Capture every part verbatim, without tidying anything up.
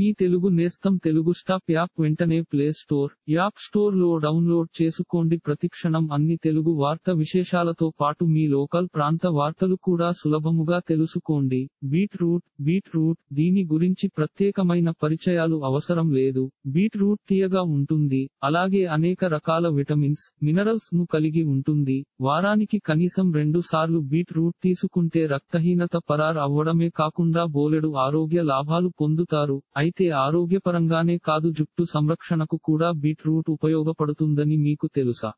మీ తెలుగు నేస్తం Telugu stop app వెంటనే play store app store లో డౌన్లోడ్ చేసుకోండి. ప్రతిక్షణం అన్ని తెలుగు వార్త విశేషాలతో పాటు మీ లోకల్ ప్రాంత వార్తలు కూడా సులభముగా తెలుసుకోండి. బీట్రూట్ బీట్రూట్ దీని గురించి ప్రత్యేకమైన పరిచయాలు అవసరం లేదు. బీట్రూట్ తీయగా ఉంటుంది, అలాగే అనేక రకాల విటమిన్స్ మినరల్స్ ను కలిగి ఉంటుంది. వారానికి కనీసం రెండు సార్లు బీట్రూట్ తీసుకుంటే రక్తహీనత పరార్ అవ్వడమే కాకుండా బోలెడు ఆరోగ్య లాభాలు పొందుతారు. అయితే ఆరోగ్యపరంగానే కాదు, జుట్టు సంరక్షణకు కూడా బీట్రూట్ ఉపయోగపడుతుందని మీకు తెలుసా?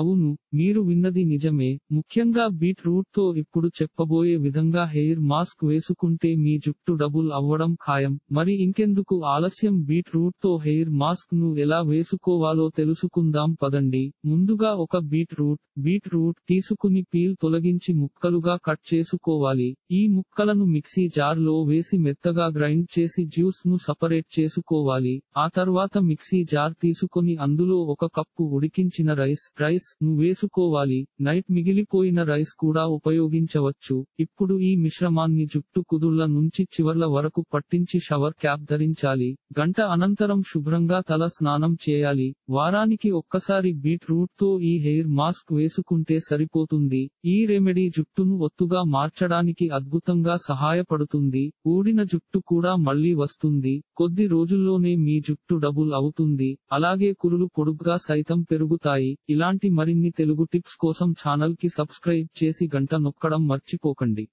అవును, మీరు విన్నది నిజమే. ముఖ్యంగా బీట్రూట్ తో ఇప్పుడు చెప్పబోయే విధంగా హెయిర్ మాస్క్ వేసుకుంటే మీ జుట్టు డబుల్ అవ్వడం ఖాయం. మరి ఇంకెందుకు ఆలస్యం, బీట్రూట్ తో హెయిర్ మాస్క్ ను ఎలా వేసుకోవాలో తెలుసుకుందాం పదండి. ముందుగా ఒక బీట్రూట్ బీట్రూట్ తీసుకుని పీల్ తొలగించి ముక్కలుగా కట్ చేసుకోవాలి. ఈ ముక్కలను మిక్సీ జార్ లో వేసి మెత్తగా గ్రైండ్ చేసి జ్యూస్ ను సపరేట్ చేసుకోవాలి. ఆ తర్వాత మిక్సీ జార్ తీసుకుని అందులో ఒక కప్పు ఉడికించిన రైస్ రైస్ ను వేసుకోవాలి. నైట్ మిగిలిపోయిన రైస్ కూడా ఉపయోగించవచ్చు. ఇప్పుడు ఈ మిశ్రమాన్ని జుట్టు కుదుళ్ల నుంచి చివర్ల వరకు పట్టించి షవర్ క్యాప్ ధరించాలి. గంట అనంతరం శుభ్రంగా తల స్నానం చేయాలి. వారానికి ఒక్కసారి బీట్రూట్ తో ఈ హెయిర్ మాస్క్ వేసుకుంటే సరిపోతుంది. ఈ రెమెడీ జుట్టును ఒత్తుగా మార్చడానికి అద్భుతంగా సహాయపడుతుంది. ఊడిన జుట్టు కూడా మళ్లీ వస్తుంది. కొద్ది రోజుల్లోనే మీ జుట్టు డబుల్ అవుతుంది. అలాగే కురులు పొడుగ్గా సైతం పెరుగుతాయి. ఇలాంటి మరిన్ని తెలుగు టిప్స్ కోసం ఛానల్ కి సబ్స్క్రైబ్ చేసి గంట నొక్కడం మర్చిపోకండి.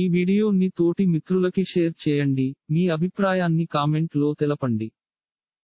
ఈ వీడియోని తోటి మిత్రులకి షేర్ చేయండి. మీ అభిప్రాయాన్ని కామెంట్ లో తెలపండి.